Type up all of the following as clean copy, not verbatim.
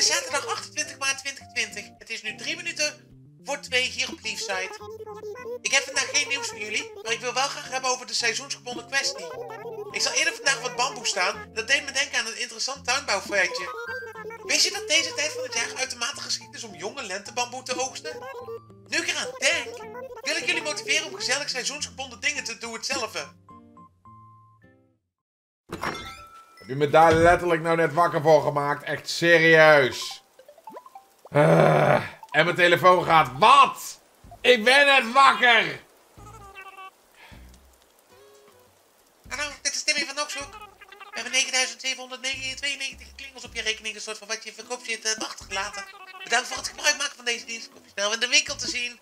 is zaterdag 28 maart 2020. Het is nu 1:53 hier op Leafside. Ik heb vandaag geen nieuws voor jullie, maar ik wil wel graag hebben over de seizoensgebonden kwestie. Ik zal eerder vandaag wat bamboe staan en dat deed me denken aan een interessant tuinbouwfeitje. Wist je dat deze tijd van het jaar uitermate geschikt is om jonge lentebamboe te oogsten? Nu ik eraan denk, wil ik jullie motiveren om gezellig seizoensgebonden dingen te doen hetzelfde. Heb je me daar letterlijk nou net wakker voor gemaakt? Echt serieus. En mijn telefoon gaat. Wat? Ik ben net wakker! Hallo, dit is Timmy van Noxhoek. We hebben 9792 klingels op je rekening, een soort van wat je verkoopt zit achtergelaten. Bedankt voor het gebruik maken van deze dienst. Kom je snel in de winkel te zien.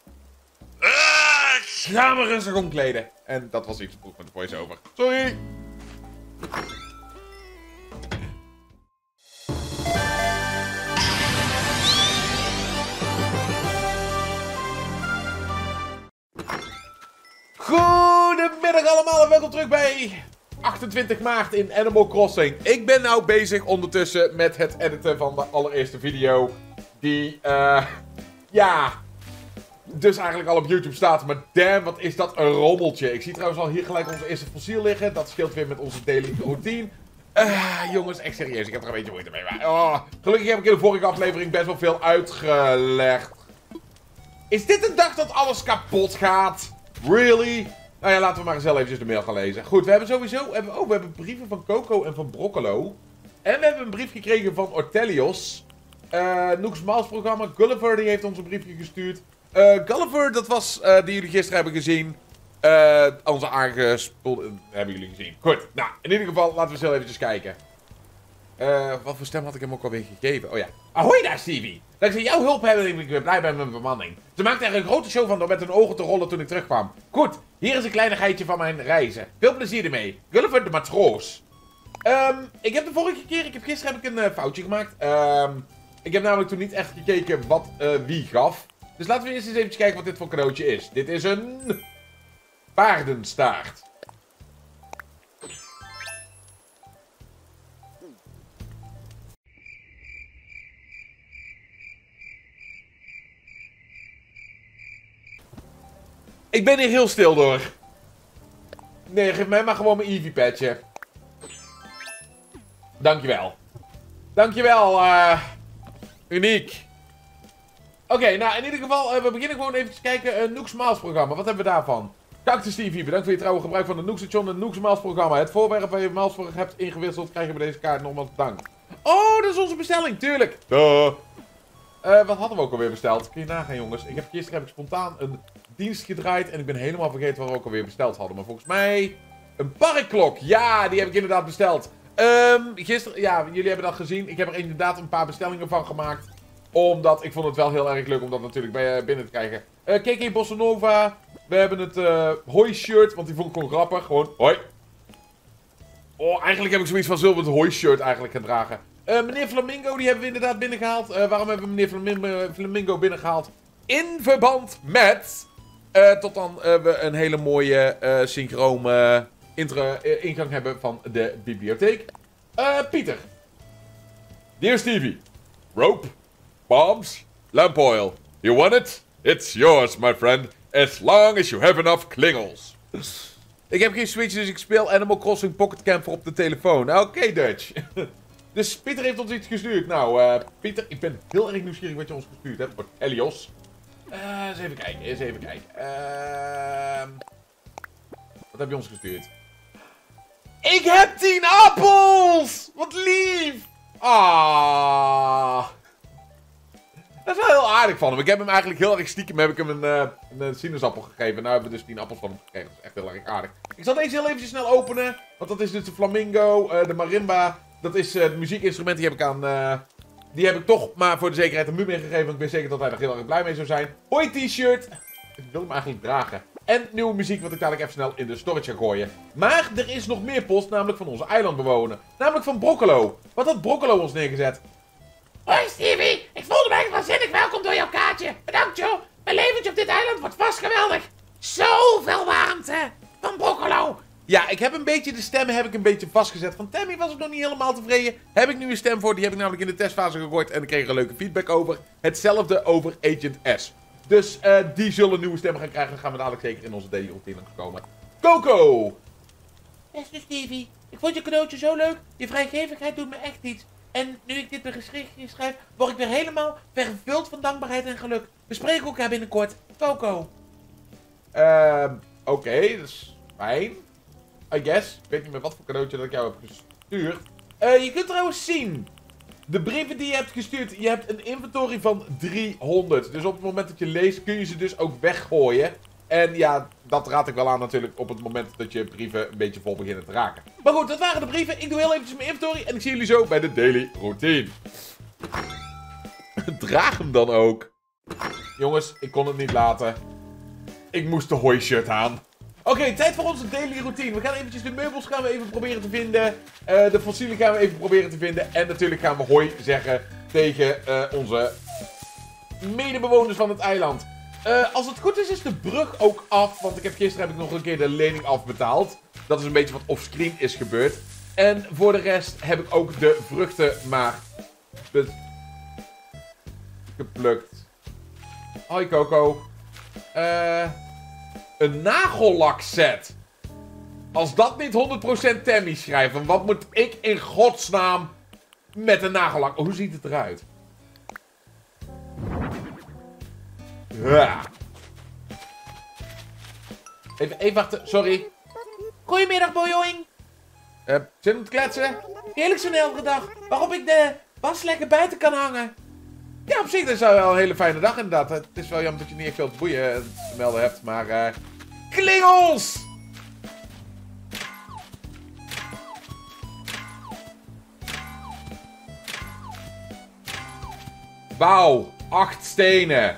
Ga me rustig omkleden. En dat was iets vroeg met de voice-over. Sorry! Goedemiddag allemaal en welkom terug bij 28 maart in Animal Crossing. Ik ben nou bezig ondertussen met het editen van de allereerste video. Die, ja, dus eigenlijk al op YouTube staat. Maar damn, wat is dat een rommeltje. Ik zie trouwens al hier gelijk onze eerste fossiel liggen. Dat scheelt weer met onze daily routine. Jongens, echt serieus. Ik heb er een beetje moeite mee. Maar, gelukkig heb ik in de vorige aflevering best wel veel uitgelegd. Is dit een dag dat alles kapot gaat? Really? Nou ja, laten we maar eens eventjes de mail gaan lezen. Goed, we hebben sowieso... we hebben brieven van Coco en van Brokkolo. En we hebben een brief gekregen van Ortelios. Nook's Maals-programma. Gulliver, die heeft ons een briefje gestuurd. Gulliver, dat was die jullie gisteren hebben gezien. Onze aangespoeld... hebben jullie gezien. Goed, nou, in ieder geval, laten we eens eventjes kijken. Wat voor stem had ik hem ook alweer gegeven? Oh ja. Ahoy daar, Stevie! Dankzij jouw hulp ben ik weer blij bij mijn bemanning. Ze maakte er een grote show van door met hun ogen te rollen toen ik terugkwam. Goed, hier is een kleinigheidje van mijn reizen. Veel plezier ermee. Gulliver de matroos. Ik heb de vorige keer, gisteren heb ik een foutje gemaakt. Ik heb namelijk toen niet echt gekeken wat wie gaf. Dus laten we eerst eens even kijken wat dit voor cadeautje is. Dit is een... paardenstaart. Ik ben hier heel stil door. Nee, geef mij maar gewoon mijn Eevee-padje. Dankjewel. Dankjewel, uniek. Oké, nou in ieder geval, we beginnen gewoon even te kijken. Nook's Maals-programma, wat hebben we daarvan? Kaktis-TV, bedankt voor je trouwe gebruik van de Nook's Station en Nook's Miles-programma. Het voorwerp waar je Miles voor hebt ingewisseld, krijg je bij deze kaart nogmaals bedankt. Oh, dat is onze bestelling, tuurlijk. Duh. Wat hadden we ook alweer besteld? Kun je nagaan, jongens. Ik heb gisteren spontaan een dienst gedraaid en ik ben helemaal vergeten wat we ook alweer besteld hadden. Maar volgens mij... een parkklok! Ja, die heb ik inderdaad besteld. Gisteren... ja, jullie hebben dat gezien. Ik heb er inderdaad een paar bestellingen van gemaakt. Omdat ik vond het wel heel erg leuk om dat natuurlijk binnen te krijgen. K.K. Bossanova. We hebben het hoi-shirt, want die vond ik gewoon grappig. Gewoon hoi. Oh, eigenlijk heb ik zoiets van, zullen we het hoi-shirt eigenlijk gaan dragen? Meneer Flamingo, die hebben we inderdaad binnengehaald. Waarom hebben we meneer Flamingo binnengehaald? In verband met... tot dan we een hele mooie synchrome ingang hebben van de bibliotheek. Pieter. Dear Stevie. Rope. Bombs. Lamp oil. You want it? It's yours, my friend. As long as you have enough klingels. Ik heb geen Switch, dus ik speel Animal Crossing Pocket Camper op de telefoon. Oké, Dutch. Dus Pieter heeft ons iets gestuurd. Nou, Pieter, ik ben heel erg nieuwsgierig wat je ons gestuurd hebt. Elios. Eens even kijken, wat heb je ons gestuurd? Ik heb 10 appels! Wat lief! Ah. Dat is wel heel aardig van hem. Ik heb hem eigenlijk heel erg stiekem een sinaasappel gegeven. Nou hebben we dus 10 appels van hem gekregen. Dat is echt heel erg aardig. Ik zal deze heel eventjes snel openen. Want dat is dus de flamingo, de marimba. Dat is het muziekinstrument, die heb ik aan... die heb ik toch maar voor de zekerheid een muur meegegeven. Want ik ben zeker dat hij er heel erg blij mee zou zijn. Hoi t-shirt! Ik wil hem eigenlijk dragen. En nieuwe muziek, wat ik dadelijk even snel in de storage ga gooien. Maar er is nog meer post, namelijk van onze eilandbewoner. Namelijk van Brokkolo. Wat had Brokkolo ons neergezet? Hoi Stevie, ik voelde me eigenlijk waanzinnig welkom door jouw kaartje. Bedankt joh, mijn leventje op dit eiland wordt vast geweldig. Zoveel warmte van Brokkolo. Ja, ik heb een beetje de stemmen vastgezet. Van Tammy was ik nog niet helemaal tevreden. Heb ik nu een stem voor. Die heb ik namelijk in de testfase gegooid. En ik kreeg er leuke feedback over. Hetzelfde over Agent S. Dus die zullen nieuwe stemmen gaan krijgen. Dan gaan we dadelijk zeker in onze daily routine komen. Coco! Beste Stevie, ik vond je cadeautje zo leuk. Je vrijgevigheid doet me echt iets. En nu ik dit weer geschriftje schrijf, word ik weer helemaal vervuld van dankbaarheid en geluk. We spreken elkaar binnenkort. Coco. Oké, dat is fijn. I guess. Ik weet niet meer wat voor cadeautje dat ik jou heb gestuurd. Je kunt trouwens zien. De brieven die je hebt gestuurd, je hebt een inventory van 300. Dus op het moment dat je leest, kun je ze dus ook weggooien. En ja, dat raad ik wel aan natuurlijk op het moment dat je brieven een beetje vol beginnen te raken. Maar goed, dat waren de brieven. Ik doe heel eventjes mijn inventory en ik zie jullie zo bij de daily routine. Draag hem dan ook. Jongens, ik kon het niet laten. Ik moest de hooishirt aan. Oké, tijd voor onze daily routine. We gaan eventjes de meubels gaan we even proberen te vinden. De fossielen gaan we even proberen te vinden. En natuurlijk gaan we hoi zeggen tegen onze medebewoners van het eiland. Als het goed is, is de brug ook af. Want ik heb gisteren nog een keer de lening afbetaald. Dat is een beetje wat offscreen is gebeurd. En voor de rest heb ik ook de vruchten maar geplukt. Hoi Coco. Een nagellakset. Als dat niet 100% Tammy schrijft, dan wat moet ik in godsnaam met een nagellak? Hoe ziet het eruit? Ja. Even wachten, sorry. Goedemiddag, Bojoing. Zin om te kletsen? Heerlijk zo'n heldere dag, waarop ik de was lekker buiten kan hangen. Ja, op zich, dat is wel een hele fijne dag inderdaad. Het is wel jammer dat je niet echt veel boeien te melden hebt, maar... klingels! Wauw, 8 stenen.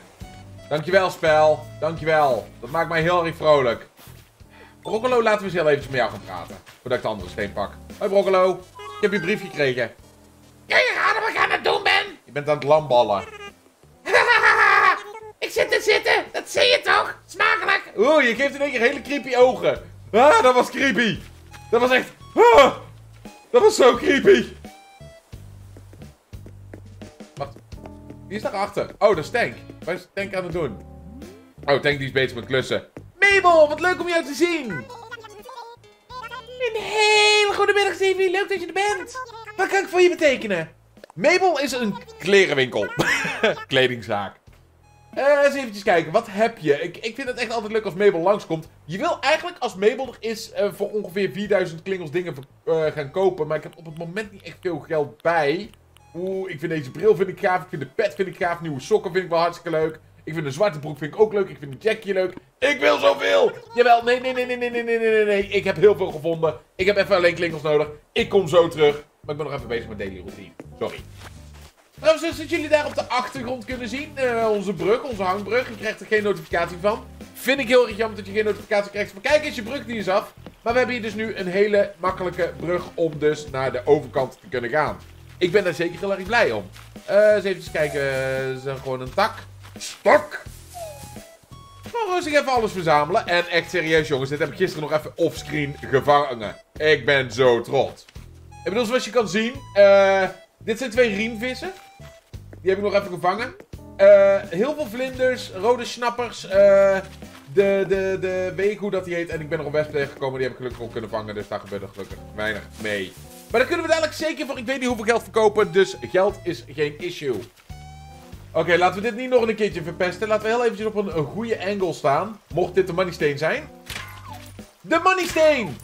Dankjewel, spel. Dankjewel. Dat maakt mij heel erg vrolijk. Brokkolo, laten we eens heel eventjes met jou gaan praten. Voordat ik de andere steen pak. Hoi, Brokkolo. Ik heb je brief gekregen. Ja, je gaat wat ik aan het doen ben. Je bent aan het lamballen. Ik zit te zitten. Dat zie je toch? Smakelijk. Oeh, je geeft in één keer hele creepy ogen. Ah, dat was creepy. Dat was echt... Ah, dat was zo creepy. Wacht. Wie is daarachter? Oh, dat is Tank. Wat is Tank aan het doen? Oh, Tank die is bezig met klussen. Mabel, wat leuk om jou te zien. Een hele goede middag, Vivi. Leuk dat je er bent. Wat kan ik voor je betekenen? Mabel is een klerenwinkel. Kledingzaak. Eens eventjes kijken. Wat heb je? Ik vind het echt altijd leuk als Mabel langskomt. Je wil eigenlijk als Mabel er is voor ongeveer 4000 klingels dingen gaan kopen. Maar ik heb op het moment niet echt veel geld bij. Oeh, ik vind deze bril vind ik gaaf. Ik vind de pet vind ik gaaf. Nieuwe sokken vind ik wel hartstikke leuk. Ik vind de zwarte broek vind ik ook leuk. Ik vind de jackje leuk. Ik wil zoveel! Jawel, nee. Ik heb heel veel gevonden. Ik heb even alleen klingels nodig. Ik kom zo terug. Maar ik ben nog even bezig met daily routine. Sorry. Trouwens, dus dat jullie daar op de achtergrond kunnen zien. Onze brug, onze hangbrug. Je krijgt er geen notificatie van. Vind ik heel erg jammer dat je geen notificatie krijgt. Maar kijk eens, je brug die is af. Maar we hebben hier dus nu een hele makkelijke brug om dus naar de overkant te kunnen gaan. Ik ben daar zeker heel erg blij om. Eens even kijken. Ze zijn gewoon een tak. Stok! Nou, rustig even alles verzamelen. En echt serieus jongens, dit heb ik gisteren nog even offscreen gevangen. Ik ben zo trots. Ik bedoel, zoals je kan zien, dit zijn 2 riemvissen. Die heb ik nog even gevangen. Heel veel vlinders, rode snappers, weet ik hoe dat die heet. En ik ben nog op wesp tegengekomen, die heb ik gelukkig ook kunnen vangen. Dus daar gebeurt er gelukkig weinig mee. Maar daar kunnen we dadelijk zeker voor, ik weet niet hoeveel geld verkopen. Dus geld is geen issue. Oké, laten we dit niet nog een keertje verpesten. Laten we heel eventjes op een goede angle staan. Mocht dit de moneysteen zijn. De moneysteen!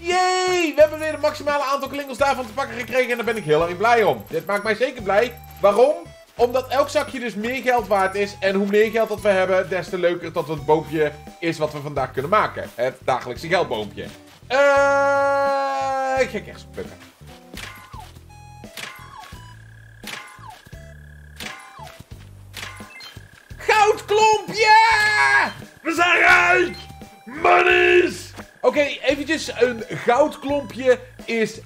Yay! We hebben weer het maximale aantal klingels daarvan te pakken gekregen. En daar ben ik heel erg blij om. Dit maakt mij zeker blij. Waarom? Omdat elk zakje dus meer geld waard is. En hoe meer geld dat we hebben, des te leuker dat het boompje is wat we vandaag kunnen maken. Het dagelijkse geldboompje. Ik ga kerst plukken. Goudklompje! We zijn rijk! Monies! Oké, eventjes. Een goudklompje is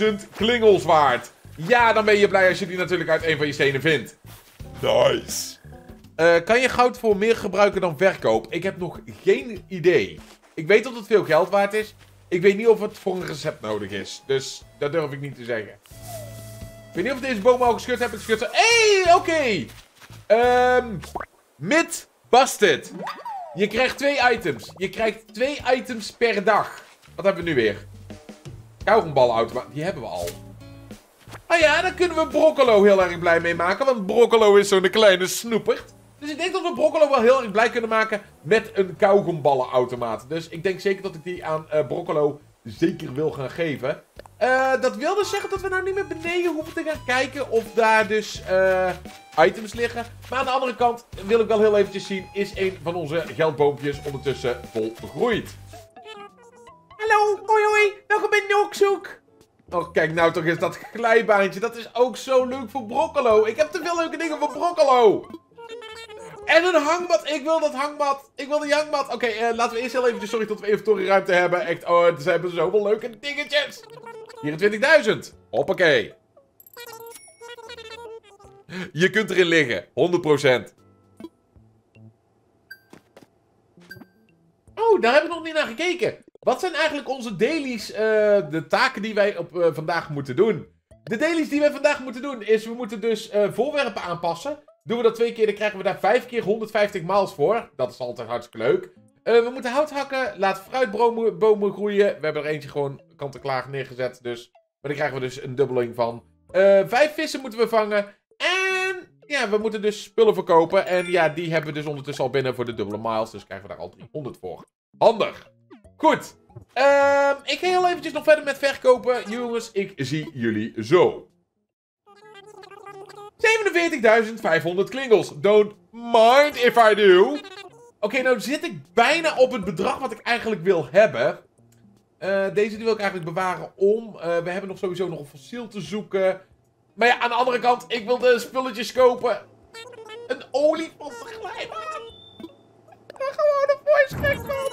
10.000 klingels waard. Ja, dan ben je blij als je die natuurlijk uit een van je stenen vindt. Nice. Kan je goud voor meer gebruiken dan verkoop? Ik heb nog geen idee. Ik weet dat het veel geld waard is. Ik weet niet of het voor een recept nodig is. Dus dat durf ik niet te zeggen. Ik weet niet of ik deze boom al geschud heb. Hé, oké. Mid busted. Je krijgt 2 items. Je krijgt 2 items per dag. Wat hebben we nu weer? Kauwgomballenautomaat. Die hebben we al. Ah ja, daar kunnen we Brokkolo heel erg blij mee maken. Want Brokkolo is zo'n kleine snoepert. Dus ik denk dat we Brokkolo wel heel erg blij kunnen maken met een kauwgomballenautomaat. Dus ik denk zeker dat ik die aan Brokkolo zeker wil gaan geven. Dat wil dus zeggen dat we nou niet meer beneden hoeven te gaan kijken of daar dus items liggen. Maar aan de andere kant wil ik wel heel eventjes zien, is een van onze geldboompjes ondertussen vol begroeid. Hallo, hoi hoi, welkom bij Noxhoek. Oh kijk nou toch eens dat glijbaantje, dat is ook zo leuk voor Brokkolo. Ik heb te veel leuke dingen voor Brokkolo. En een hangmat. Ik wil dat hangmat. Ik wil die hangmat. Oké, laten we eerst heel even zorgen dat we inventorieruimte hebben. Echt, oh, ze hebben zoveel leuke dingetjes. Hier 20.000. Hoppakee. Je kunt erin liggen. 100%. Oh, daar heb ik nog niet naar gekeken. Wat zijn eigenlijk onze dailies, de taken die wij op, vandaag moeten doen? De dailies die wij vandaag moeten doen is, we moeten dus voorwerpen aanpassen. Doen we dat 2 keer, dan krijgen we daar 5 keer 150 miles voor. Dat is altijd hartstikke leuk. We moeten hout hakken. Laat fruitbomen groeien. We hebben er eentje gewoon kant-en-klaar neergezet. Dus. Maar daar krijgen we dus een dubbeling van. 5 vissen moeten we vangen. En ja, we moeten dus spullen verkopen. En ja, die hebben we dus ondertussen al binnen voor de dubbele miles. Dus krijgen we daar al 300 voor. Handig. Goed. Ik ga heel eventjes nog verder met verkopen. Jongens, ik zie jullie zo. 47.500 klingels. Don't mind if I do. Oké, nou zit ik bijna op het bedrag wat ik eigenlijk wil hebben. Deze die wil ik eigenlijk bewaren om. We hebben nog sowieso nog een fossiel te zoeken. Maar ja, aan de andere kant, ik wil de spulletjes kopen. Een olifant tegelijk. Gewoon een voice crack man.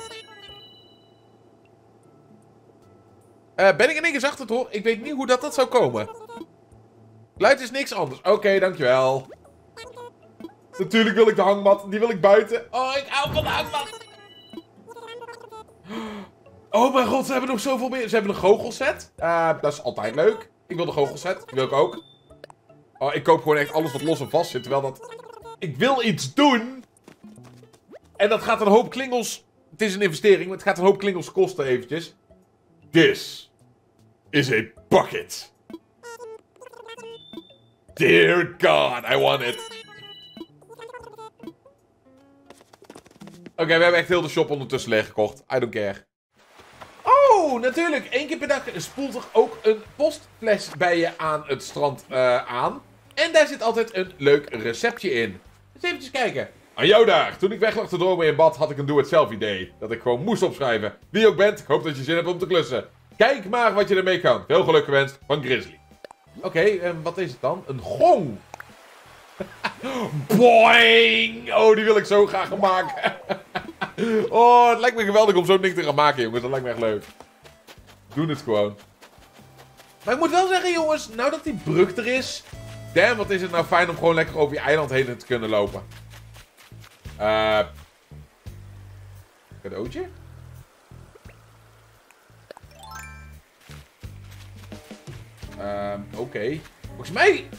Ben ik in één keer zachter hoor. Ik weet niet hoe dat zou komen. Geluid is niks anders. Oké, dankjewel. Natuurlijk wil ik de hangmat. Die wil ik buiten. Oh, ik hou van de hangmat. Oh mijn god, ze hebben nog zoveel meer. Ze hebben een goochelset. Dat is altijd leuk. Ik wil de goochelset. Die wil ik ook. Oh, ik koop gewoon echt alles wat los en vast zit. Terwijl dat... Ik wil iets doen. En dat gaat een hoop klingels... Het is een investering, maar het gaat een hoop klingels kosten eventjes. This is a bucket. Dear God, I want it. Oké, we hebben echt heel de shop ondertussen leeggekocht. I don't care. Oh, natuurlijk. 1 keer per dag spoelt er ook een postfles bij je aan het strand aan. En daar zit altijd een leuk receptje in. Dus eventjes kijken. Aan jou daar. Toen ik weg lag te dromen in bad, had ik een do-it-zelf idee. Dat ik gewoon moest opschrijven. Wie je ook bent, ik hoop dat je zin hebt om te klussen. Kijk maar wat je ermee kan. Veel geluk gewenst van Grizzly. Oké, wat is het dan? Een gong! Boing! Oh, die wil ik zo graag gaan maken. Oh, het lijkt me geweldig om zo'n ding te gaan maken, jongens. Dat lijkt me echt leuk. Doen het gewoon. Maar ik moet wel zeggen, jongens, nou dat die brug er is... Damn, wat is het nou fijn om gewoon lekker over je eiland heen te kunnen lopen. Cadeautje? Oké. Volgens mij...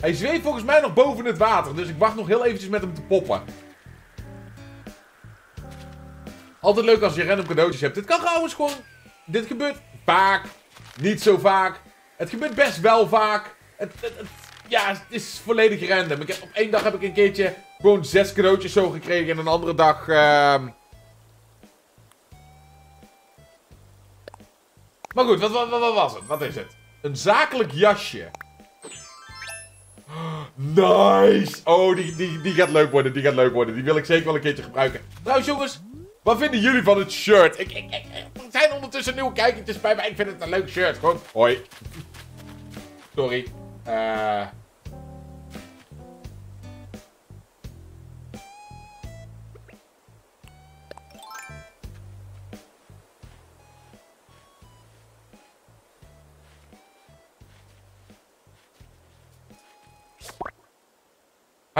Hij zweeft volgens mij nog boven het water. Dus ik wacht nog heel eventjes met hem te poppen. Altijd leuk als je random cadeautjes hebt. Dit kan trouwens gewoon... Dit gebeurt vaak. Niet zo vaak. Het gebeurt best wel vaak. Ja, het is volledig random. Op 1 dag heb ik een keertje gewoon 6 cadeautjes zo gekregen. En een andere dag... Maar goed, wat was het? Wat is het? Een zakelijk jasje. Nice! Oh, die gaat leuk worden. Die gaat leuk worden. Die wil ik zeker wel een keertje gebruiken. Trouwens, jongens. Wat vinden jullie van het shirt? Er zijn ondertussen nieuwe kijkertjes bij mij. Ik vind het een leuk shirt. Gewoon, hoi. Sorry.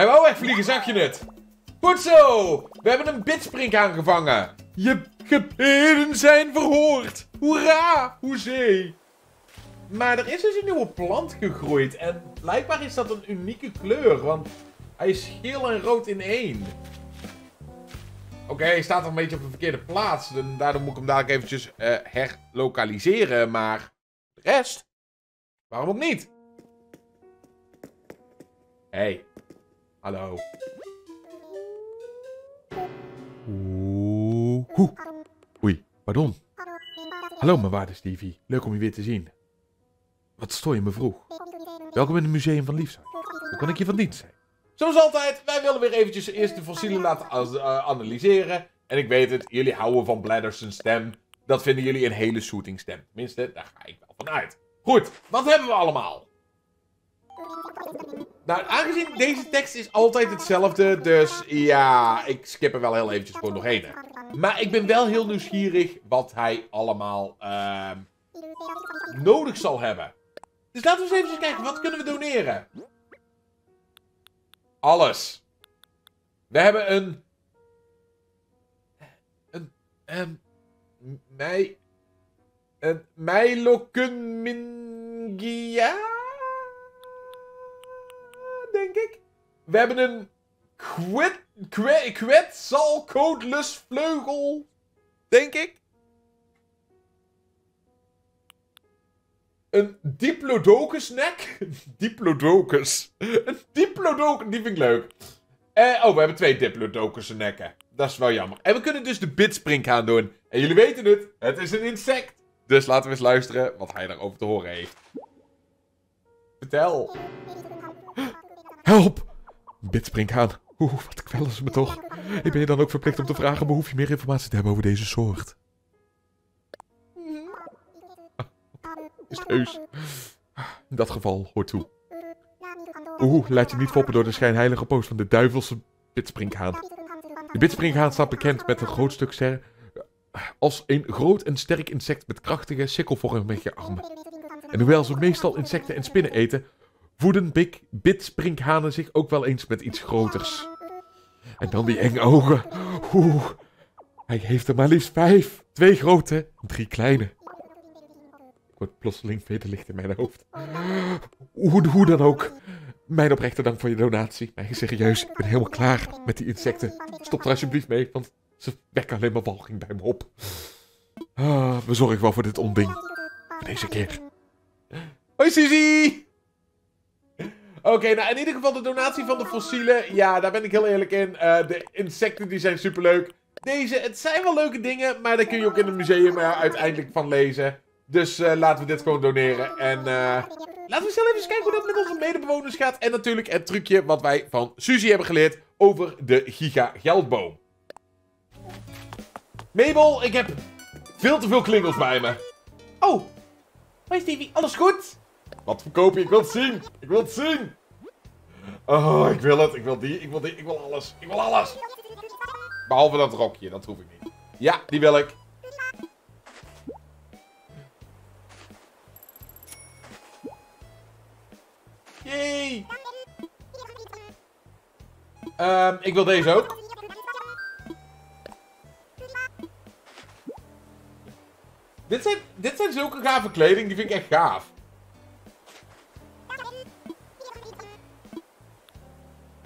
Hij wou wegvliegen, zag je het? Goed zo! We hebben een Bitspringhaan gevangen. Je gebeden zijn verhoord. Hoera! Hoezee! Maar er is dus een nieuwe plant gegroeid. En blijkbaar is dat een unieke kleur. Want hij is geel en rood in één. Oké, hij staat een beetje op de verkeerde plaats. Dus daardoor moet ik hem dadelijk eventjes herlokaliseren. Maar de rest? Waarom ook niet? Hé. Hey. Hallo. Oeh. Oei, pardon. Hallo mijn waarde Stevie. Leuk om je weer te zien. Wat stoor je me vroeg. Welkom in het museum van Liefzak. Hoe kan ik je van dienst zijn? Zoals altijd, wij willen weer eventjes eerst de fossielen laten analyseren. En ik weet het, jullie houden van Bladders stem. Dat vinden jullie een hele shooting stem. Tenminste, daar ga ik wel van uit. Goed, wat hebben we allemaal? Nou, aangezien deze tekst is altijd hetzelfde, dus ja, ik skip er wel heel eventjes gewoon nog heen. Maar ik ben wel heel nieuwsgierig wat hij allemaal nodig zal hebben. Dus laten we eens even kijken, wat kunnen we doneren? Alles. We hebben een... Een Meilokunmingia? Denk ik. We hebben een kwetsalcoatlus vleugel. Denk ik. Een diplodocus nek. Diplodocus. Een diplodocus. Die vind ik leuk. Oh, we hebben 2 diplodocus nekken. Dat is wel jammer. En we kunnen dus de Bitspringhaan doen. En jullie weten het. Het is een insect. Dus laten we eens luisteren wat hij daarover te horen heeft. Vertel. Help! Bitspringhaan. Oeh, wat kwellen ze me toch. Ik ben je dan ook verplicht om te vragen, behoef je meer informatie te hebben over deze soort? Is het heus. In dat geval, hoort toe. Oeh, laat je niet foppen door de schijnheilige post van de duivelse Bitspringhaan. De Bitspringhaan staat bekend met een groot stuk als een groot en sterk insect met krachtige sikkelvormige armen. En hoewel ze meestal insecten en spinnen eten, voeden bitspringhanen zich ook wel eens met iets groters. En dan die enge ogen. Oeh, hij heeft er maar liefst 5. 2 grote, 3 kleine. Ik word plotseling vederlicht in mijn hoofd. Hoe dan ook. Mijn oprechte dank voor je donatie. Maar serieus, ik ben helemaal klaar met die insecten. Stop er alsjeblieft mee, want ze wekken alleen maar walging bij me op. Ah, we zorgen wel voor dit onding. Voor deze keer. Hoi Suzy! Oké, nou in ieder geval de donatie van de fossielen. Ja, daar ben ik heel eerlijk in. De insecten die zijn superleuk. Deze, het zijn wel leuke dingen, maar daar kun je ook in het museum uiteindelijk van lezen. Dus laten we dit gewoon doneren. En laten we zelf even kijken hoe dat met onze medebewoners gaat. En natuurlijk het trucje wat wij van Suzy hebben geleerd over de giga geldboom. Mabel, ik heb veel te veel klingels bij me. Oh, hoi Stevie, alles goed? Wat verkoop je? Ik wil het zien! Ik wil het zien! Oh, ik wil het. Ik wil die. Ik wil die. Ik wil alles. Ik wil alles! Behalve dat rokje. Dat hoef ik niet. Ja, die wil ik. Yay! Ik wil deze ook. Dit zijn zulke gave kleding. Die vind ik echt gaaf.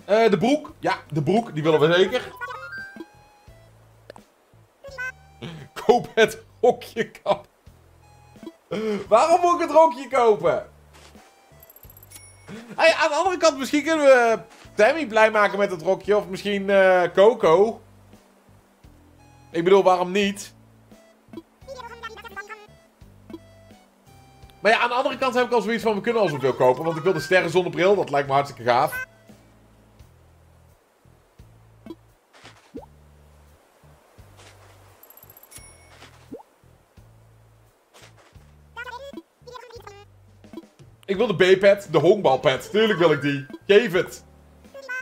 De broek. Ja, de broek. Die willen we zeker. Koop het rokje kap. Waarom moet ik het rokje kopen? Hey, aan de andere kant, misschien kunnen we Tammy blij maken met het rokje. Of misschien Coco. Ik bedoel, waarom niet? Maar ja, aan de andere kant heb ik al zoiets van, we kunnen al zoveel kopen. Want ik wil de sterren zonder bril. Dat lijkt me hartstikke gaaf. Ik wil de B-pad, de honkbalpad. Tuurlijk wil ik die. Geef het.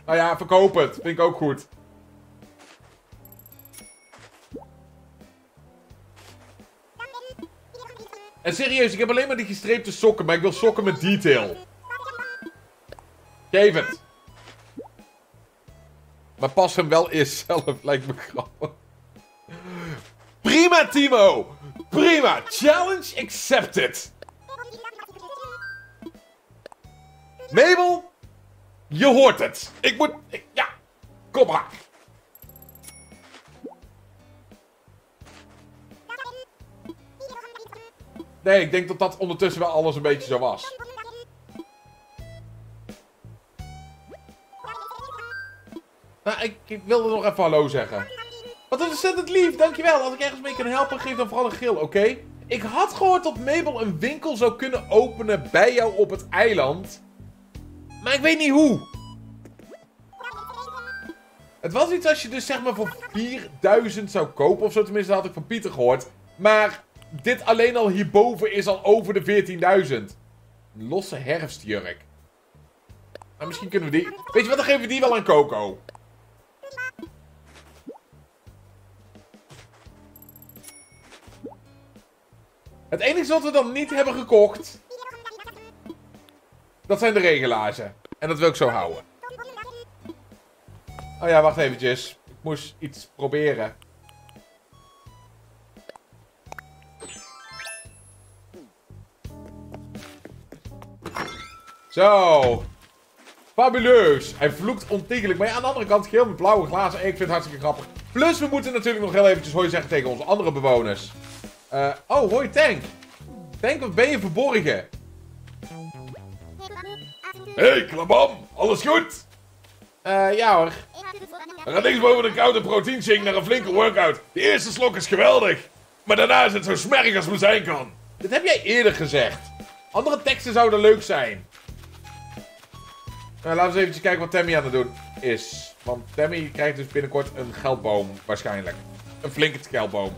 Nou ja, verkoop het. Vind ik ook goed. En serieus, ik heb alleen maar die gestreepte sokken. Maar ik wil sokken met detail. Geef het. Maar pas hem wel eerst zelf, lijkt me grappig. Prima, Timo! Prima! Challenge accepted! Mabel, je hoort het. Ja, kom maar. Nee, ik denk dat dat ondertussen wel alles een beetje zo was. Nou, ik wilde nog even hallo zeggen. Wat ontzettend lief, dankjewel. Als ik ergens mee kan helpen, geef dan vooral een gil, oké? Ik had gehoord dat Mabel een winkel zou kunnen openen bij jou op het eiland. Maar ik weet niet hoe. Het was iets als je dus zeg maar voor 4000 zou kopen of zo. Tenminste, dat had ik van Pieter gehoord. Maar dit alleen al hierboven is al over de 14.000. Losse herfstjurk. Maar misschien kunnen we die... Weet je wat, dan geven we die wel aan Coco. Het enige wat we dan niet hebben gekocht... dat zijn de regelaarzen. En dat wil ik zo houden. Oh ja, wacht eventjes. Ik moest iets proberen. Zo. Fabuleus. Hij vloekt ontiegelijk. Maar ja, aan de andere kant geel met blauwe glazen. Ik vind het hartstikke grappig. Plus, we moeten natuurlijk nog heel eventjes hoi zeggen tegen onze andere bewoners. Oh, hoi Tank. Tank, wat ben je verborgen? Hey, klabam. Alles goed? Ja hoor. Er gaat niks boven een koude proteinshake naar een flinke workout. De eerste slok is geweldig. Maar daarna is het zo smerig als het zijn kan. Dit heb jij eerder gezegd. Andere teksten zouden leuk zijn. Nou, laten we eens eventjes kijken wat Tammy aan het doen is. Want Tammy krijgt dus binnenkort een geldboom, waarschijnlijk. Een flinke geldboom.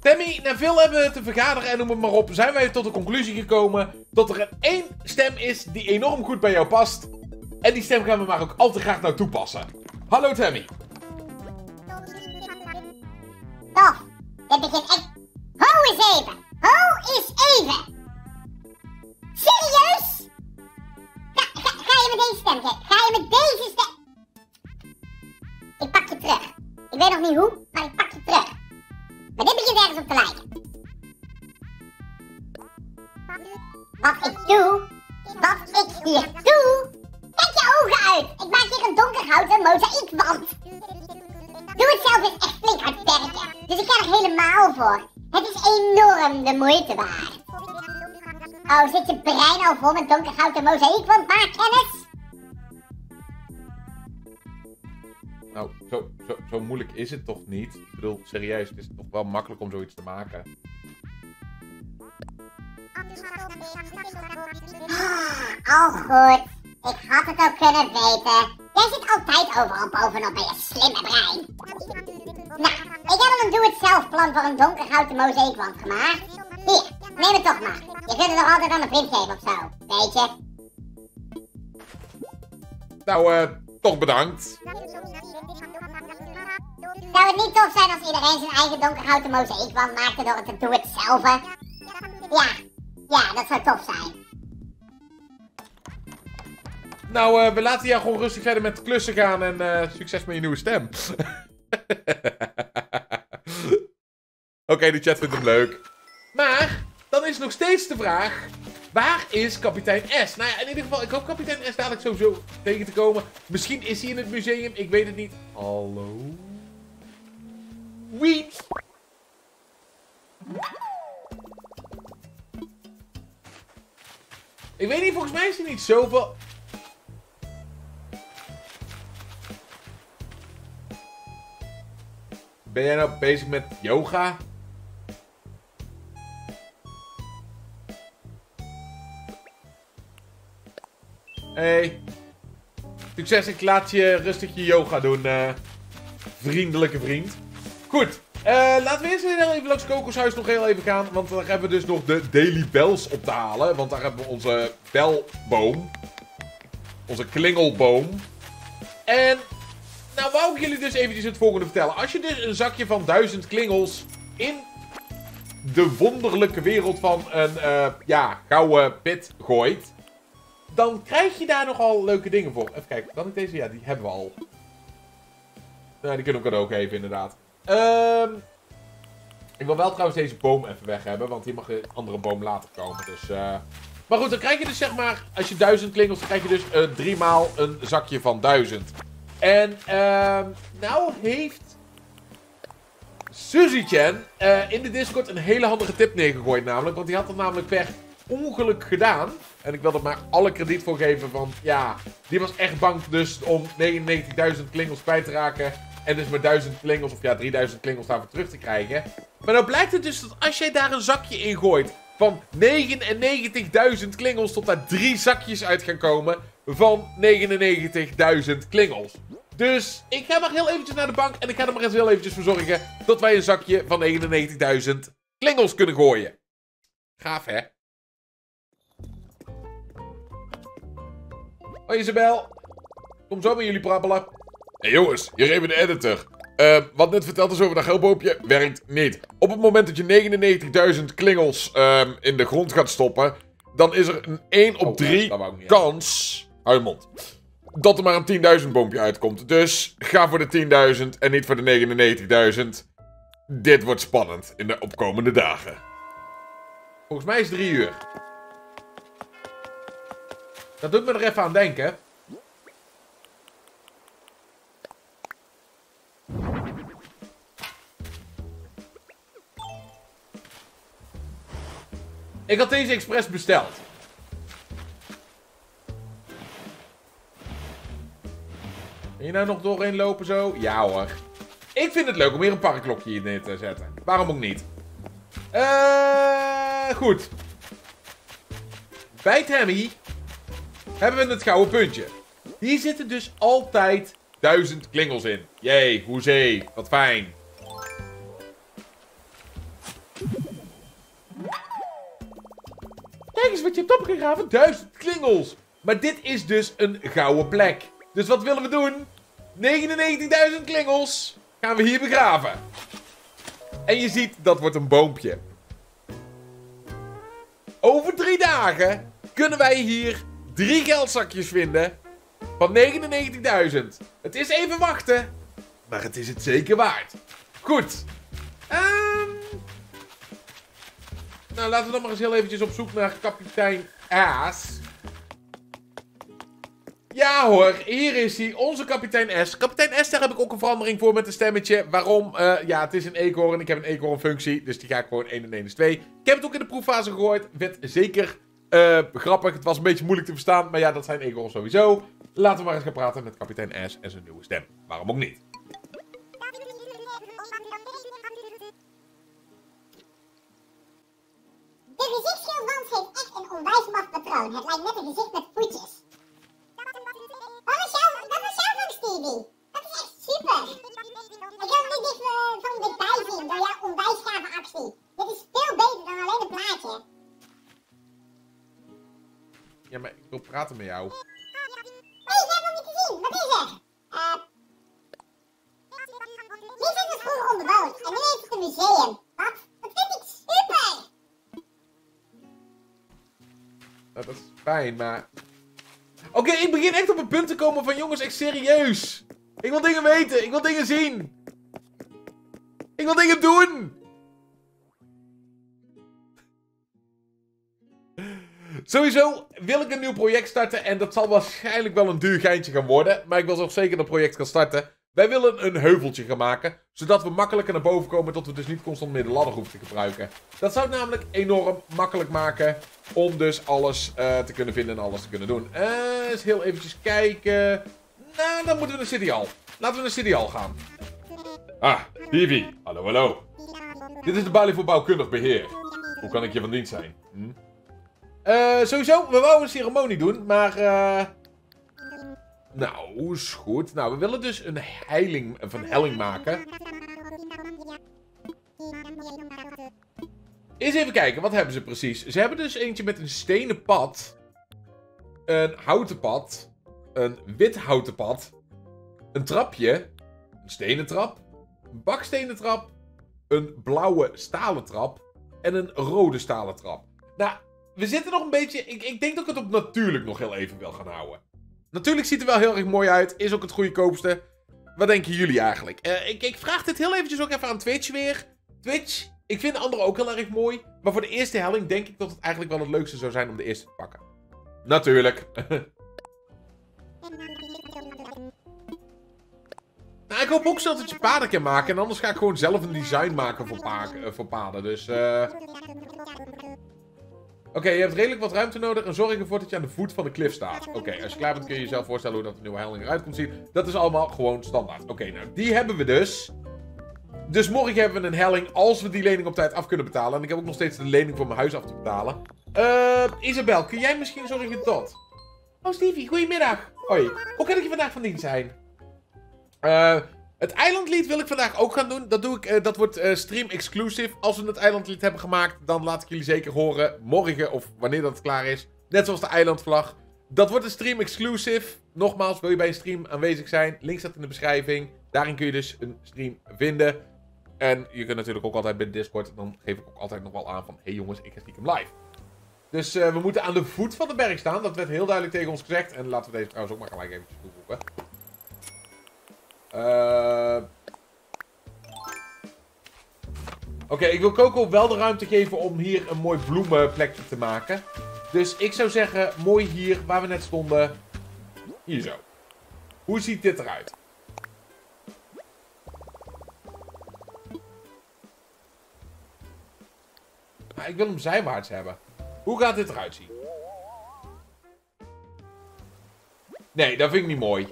Tammy, na veel hebben te vergaderen en noem het maar op, zijn wij tot de conclusie gekomen dat er een één stem is die enorm goed bij jou past. En die stem gaan we maar ook al te graag nou toepassen. Hallo Tammy. Toch, dit begint echt... Ho eens even! Serieus? Ga je met deze stem, ga je met deze stem... Ik pak je terug. Ik weet nog niet hoe, maar ik pak je terug. Maar dit begint ergens op te lijken. Wat ik hier doe... Kijk je ogen uit! Ik maak hier een donkerhouten mozaïekwand. Doe het zelf is echt flink hard werken, dus ik ga er helemaal voor. Het is enorm de moeite waard. Oh, zit je brein al vol met donkerhouten mozaïekwand? Maak kennis! Nou, zo moeilijk is het toch niet? Ik bedoel, serieus, het is toch wel makkelijk om zoiets te maken. Al goed. Ik had het al kunnen weten. Jij zit altijd overal bovenop bij je slimme brein. Nou, ik heb al een doe-het-zelf-plan voor een donkerhouten mozaïekwand gemaakt. Hier, neem het toch maar. Je kunt het nog altijd aan een vriend geven of zo, weet je? Nou, toch bedankt. Zou het niet tof zijn als iedereen zijn eigen donkerhouten mozaïekwand maakte door het te doe-het-zelven? Ja, dat zou tof zijn. Nou, we laten jou gewoon rustig verder met klussen gaan en succes met je nieuwe stem. Oké, de chat vindt hem leuk. Maar, dan is nog steeds de vraag, waar is kapitein S? Nou ja, in ieder geval, ik hoop kapitein S dadelijk sowieso tegen te komen. Misschien is hij in het museum, ik weet het niet. Hallo? Wie? Ik weet niet, volgens mij is hij niet zoveel... Ben jij nou bezig met yoga? Hey. Succes, ik laat je rustig je yoga doen, vriendelijke vriend. Goed, laten we eerst heel even langs Coco's huis nog heel even gaan. Want daar hebben we dus nog de Daily Bells op te halen. Want daar hebben we onze belboom. Onze klingelboom. En... nou, wou ik jullie dus eventjes het volgende vertellen. Als je dus een zakje van 1000 klingels in de wonderlijke wereld van een gouden pit gooit, dan krijg je daar nogal leuke dingen voor. Even kijken, kan ik deze? Ja, die hebben we al. Nou, die kunnen we ook even inderdaad. Ik wil wel trouwens deze boom even weg hebben, want hier mag een andere boom later komen. Dus, maar goed, dan krijg je dus zeg maar, als je 1000 klingels, dan krijg je dus 3 maal een zakje van 1000. En nou heeft Suzy Chen in de Discord een hele handige tip neergegooid namelijk. Want die had dat namelijk per ongeluk gedaan. En ik wil er maar alle krediet voor geven, want ja, die was echt bang dus om 99.000 klingels kwijt te raken. En dus maar 1000 klingels, of ja, 3000 klingels daarvoor terug te krijgen. Maar nou blijkt het dus dat als jij daar een zakje in gooit van 99.000 klingels, tot daar 3 zakjes uit gaan komen van 99.000 klingels. Dus ik ga maar heel eventjes naar de bank en ik ga er maar eens heel eventjes voor zorgen dat wij een zakje van 99.000 klingels kunnen gooien. Gaaf, hè? Hoi Isabel, kom zo met jullie prabbelen. Hé hey jongens, hier even de editor. Wat net verteld is over dat geldboompje, werkt niet. Op het moment dat je 99.000 klingels in de grond gaat stoppen, dan is er een 1 op 3 kans... Hou je mond. Dat er maar een 10.000 boompje uitkomt. Dus ga voor de 10.000 en niet voor de 99.000. Dit wordt spannend in de opkomende dagen. Volgens mij is het 3 uur. Dat doet me er even aan denken. Ik had deze expres besteld. Kun je nou nog doorheen lopen zo? Ja hoor. Ik vind het leuk om weer een parkklokje hier neer te zetten. Waarom ook niet? Goed. Bij Tammy hebben we het gouden puntje. Hier zitten dus altijd 1000 klingels in. Jee, hoezee. Wat fijn. Kijk eens wat je hebt opgegraven. 1000 klingels. Maar dit is dus een gouden plek. Dus wat willen we doen? 99.000 klingels gaan we hier begraven. En je ziet, dat wordt een boompje. Over 3 dagen kunnen wij hier 3 geldzakjes vinden van 99.000. Het is even wachten, maar het is het zeker waard. Goed. Nou, laten we dan maar eens heel eventjes op zoek naar Kapitein S. Ja hoor, hier is hij, onze Kapitein S. Kapitein S, daar heb ik ook een verandering voor met een stemmetje. Waarom? Ja, het is een eekhoorn. Ik heb een eekhoornfunctie, dus die ga ik gewoon 1 en 1 is 2. Ik heb het ook in de proeffase gegooid. Werd zeker grappig. Het was een beetje moeilijk te verstaan, maar ja, dat zijn eekhoorns sowieso. Laten we maar eens gaan praten met Kapitein S en zijn nieuwe stem. Waarom ook niet? De gezichtsschildwans heeft echt een onwijs maf patroon. Het lijkt net een gezicht met voetjes. Dat was jouw van Stevie. Dat is echt super. Ik wil niet dit van dichtbij zien door jouw onwijs gave actie. Dit is veel beter dan alleen een plaatje. Ja, maar ik wil praten met jou. Hé, jij wil niet te zien. Wat is er? Liefzak was vroeger onderwoond en nu heeft het een museum. Wat? Dat vind ik super. Dat is fijn, maar... Oké, ik begin echt op een punt te komen van... Jongens, echt serieus. Ik wil dingen weten. Ik wil dingen zien. Ik wil dingen doen. Sowieso wil ik een nieuw project starten. En dat zal waarschijnlijk wel een duur geintje gaan worden. Maar ik wil zo zeker dat project gaan starten. Wij willen een heuveltje gaan maken. Zodat we makkelijker naar boven komen. Tot we dus niet constant meer de ladder hoeven te gebruiken. Dat zou het namelijk enorm makkelijk maken. Om dus alles te kunnen vinden en alles te kunnen doen. Eens heel eventjes kijken. Nou, dan moeten we naar City Hall. Laten we naar City Hall gaan. Ah, Vivi. Hallo, hallo. Dit is de balie voor bouwkundig beheer. Hoe kan ik je van dienst zijn? Sowieso, we wouden een ceremonie doen, maar... Nou, is goed. Nou, we willen dus een heiling van helling maken. Eens even kijken, wat hebben ze precies? Ze hebben dus eentje met een stenen pad. Een houten pad. Een wit houten pad. Een trapje. Een stenen trap. Een bakstenen trap. Een blauwe stalen trap. en een rode stalen trap. Nou, we zitten nog een beetje... Ik denk dat ik het op natuurlijk nog heel even wil gaan houden. Natuurlijk ziet er wel heel erg mooi uit. Is ook het goedkoopste. Wat denken jullie eigenlijk? Ik vraag dit heel eventjes ook even aan Twitch weer. Twitch, ik vind de andere ook heel erg mooi. Maar voor de eerste helling denk ik dat het eigenlijk wel het leukste zou zijn om de eerste te pakken. Natuurlijk. Nou, ik hoop ook snel dat je paden kan maken. En anders ga ik gewoon zelf een design maken voor paden. Dus... Oké, je hebt redelijk wat ruimte nodig en zorg ervoor dat je aan de voet van de klif staat. Oké, als je klaar bent kun je jezelf voorstellen hoe dat de nieuwe helling eruit komt zien. Dat is allemaal gewoon standaard. Oké, nou die hebben we dus. Dus morgen hebben we een helling als we die lening op tijd af kunnen betalen. En ik heb ook nog steeds de lening voor mijn huis af te betalen. Isabel, kun jij misschien zorgen dat... Oh Stevie, goedemiddag. Hoi, hoe kan ik je vandaag van dienst zijn? Het eilandlied wil ik vandaag ook gaan doen. Dat, dat wordt stream exclusive. Als we het eilandlied hebben gemaakt, dan laat ik jullie zeker horen. Morgen, of wanneer dat klaar is. Net zoals de eilandvlag. Dat wordt een stream exclusive. Nogmaals, wil je bij een stream aanwezig zijn? Link staat in de beschrijving. Daarin kun je dus een stream vinden. En je kunt natuurlijk ook altijd bij Discord. Dan geef ik ook altijd nog wel aan van... Hey jongens, ik ga stiekem live. Dus we moeten aan de voet van de berg staan. Dat werd heel duidelijk tegen ons gezegd. En laten we deze trouwens ook maar gelijk even toevoegen. Oké, ik wil Coco wel de ruimte geven om hier een mooi bloemenplekje te maken. Dus ik zou zeggen, mooi hier, waar we net stonden. Hier zo. Hoe ziet dit eruit? Maar ik wil hem zijwaarts hebben. Hoe gaat dit eruit zien? Nee, dat vind ik niet mooi.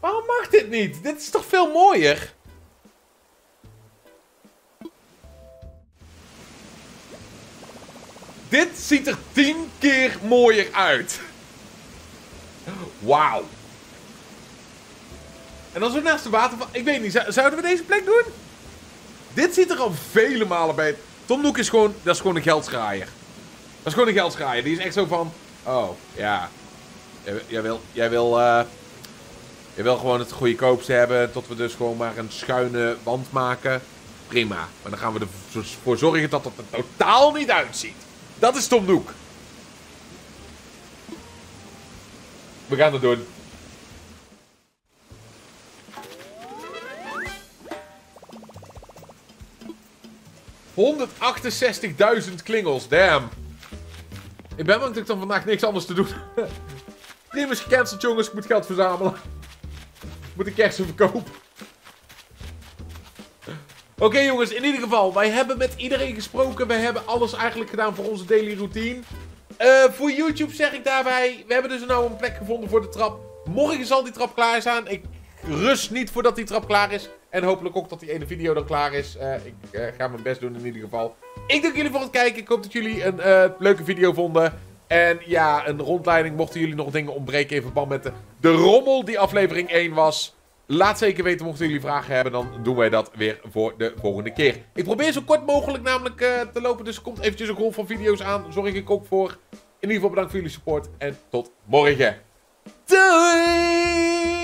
Waarom mag dit niet? Dit is toch veel mooier? Dit ziet er 10 keer mooier uit. Wauw. En als we naast de waterval... Ik weet niet, zouden we deze plek doen? Dit ziet er al vele malen bij. Tom Nook is gewoon... Dat is gewoon een geldschraaier. Dat is gewoon een geldschraaier. Die is echt zo van... Oh, ja. Je wil gewoon het goedkoopste hebben, tot we dus gewoon maar een schuine wand maken. Prima. Maar dan gaan we ervoor zorgen dat het er totaal niet uitziet. Dat is Tom Nook. We gaan het doen. ...168.000 klingels, damn. Ik ben natuurlijk dan vandaag niks anders te doen. Team is gecanceld, jongens. Ik moet geld verzamelen. Moet ik kersen verkopen. Oké, jongens, in ieder geval. Wij hebben met iedereen gesproken. Wij hebben alles eigenlijk gedaan voor onze daily routine. Voor YouTube zeg ik daarbij. We hebben dus nou een plek gevonden voor de trap. Morgen zal die trap klaar zijn. Ik rust niet voordat die trap klaar is. En hopelijk ook dat die ene video dan klaar is. Ik ga mijn best doen in ieder geval. Ik dank jullie voor het kijken. Ik hoop dat jullie een leuke video vonden. En ja, een rondleiding. Mochten jullie nog dingen ontbreken in verband met de rommel die aflevering 1 was. Laat zeker weten, mochten jullie vragen hebben, dan doen wij dat weer voor de volgende keer. Ik probeer zo kort mogelijk namelijk te lopen, dus er komt eventjes een golf van video's aan. Zorg ik ook voor. In ieder geval bedankt voor jullie support en tot morgen. Doei!